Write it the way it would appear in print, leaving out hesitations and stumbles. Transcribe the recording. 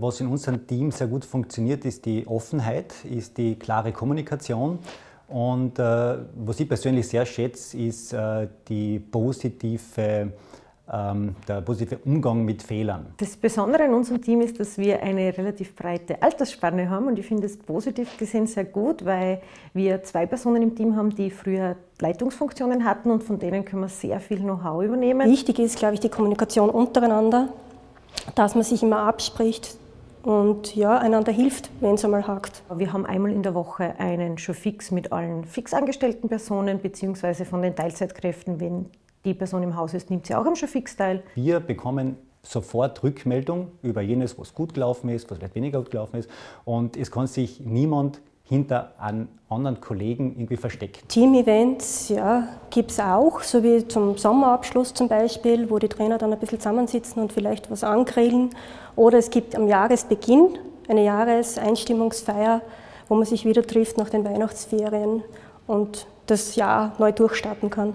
Was in unserem Team sehr gut funktioniert, ist die Offenheit, ist die klare Kommunikation. Und was ich persönlich sehr schätze, ist der positive Umgang mit Fehlern. Das Besondere in unserem Team ist, dass wir eine relativ breite Altersspanne haben und ich finde es positiv gesehen sehr gut, weil wir zwei Personen im Team haben, die früher Leitungsfunktionen hatten und von denen können wir sehr viel Know-how übernehmen. Wichtig ist, glaube ich, die Kommunikation untereinander, dass man sich immer abspricht und ja, einander hilft, wenn es einmal hakt. Wir haben einmal in der Woche einen Show-Fix mit allen fix angestellten Personen bzw. von den Teilzeitkräften, wenn die Person im Haus ist, nimmt sie auch am Show-Fix teil. Wir bekommen sofort Rückmeldung über jenes, was gut gelaufen ist, was vielleicht weniger gut gelaufen ist. Und es kann sich niemand hinter einem anderen Kollegen irgendwie verstecken. Team-Events, ja, gibt es auch, so wie zum Sommerabschluss zum Beispiel, wo die Trainer dann ein bisschen zusammensitzen und vielleicht was angrillen. Oder es gibt am Jahresbeginn eine Jahreseinstimmungsfeier, wo man sich wieder trifft nach den Weihnachtsferien und das Jahr neu durchstarten kann.